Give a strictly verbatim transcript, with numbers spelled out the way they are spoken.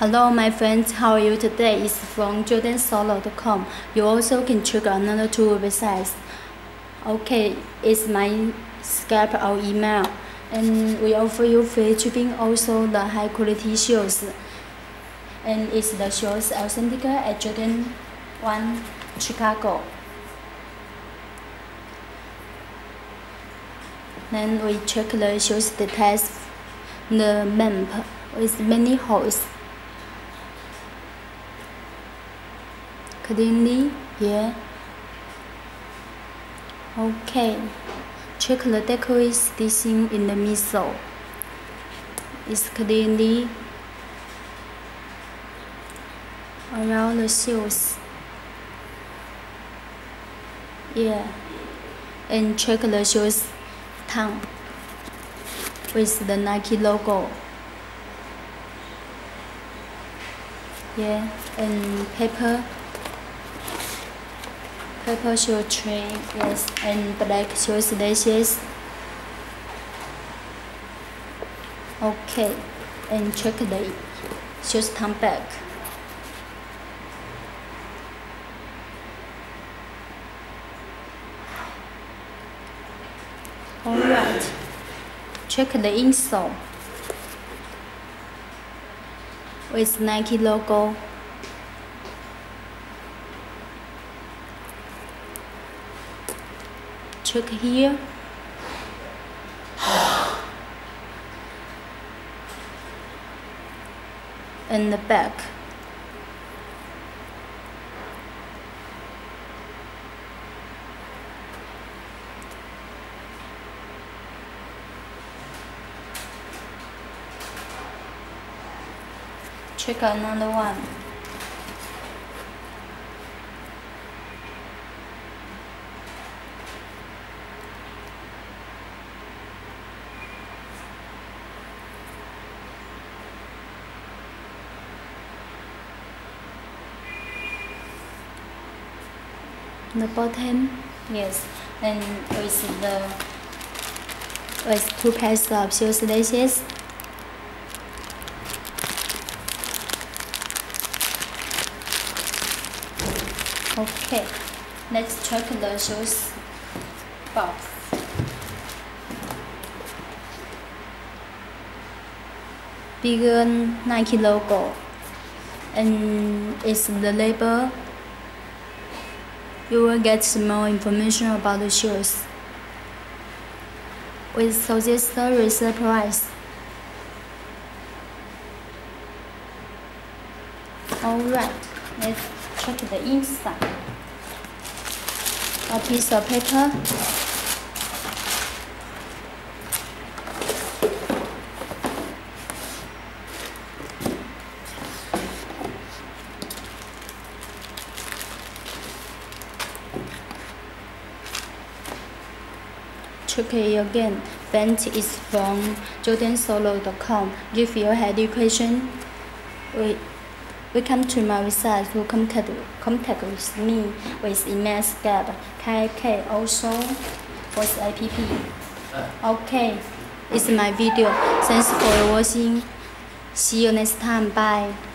Hello my friends, how are you today? It's from Jordan Solo dot com. You also can check another two websites. Okay, it's my Skype or email, and we offer you free shipping, also the high quality shoes, and it's the shoes authentic at Jordan one Chicago. Then we check the shoes details, the map with many holes. Cleanly, yeah. Okay, check the decorative stitching in the middle. It's cleanly around the shoes. Yeah, and check the shoes tongue with the Nike logo. Yeah, and paper. Purple shoe tray, yes, and black shoe laces. Okay, and check the shoes tongue back. Alright, check the insole with Nike logo. Check here. And the back. Check another one. The bottom, yes, and with the with two pairs of shoes laces. Okay, let's check the shoes box. Bigger Nike logo, and it's the label. You will get more information about the shoes with suggested resale price. Alright, let's check the inside. A piece of paper. Check it again. Bent is from Jordan Solo dot com. If you have any question, we, we come to my website to contact, contact with me with email, Skype, K K, also voice app. Okay, it's my video. Thanks for watching. See you next time. Bye.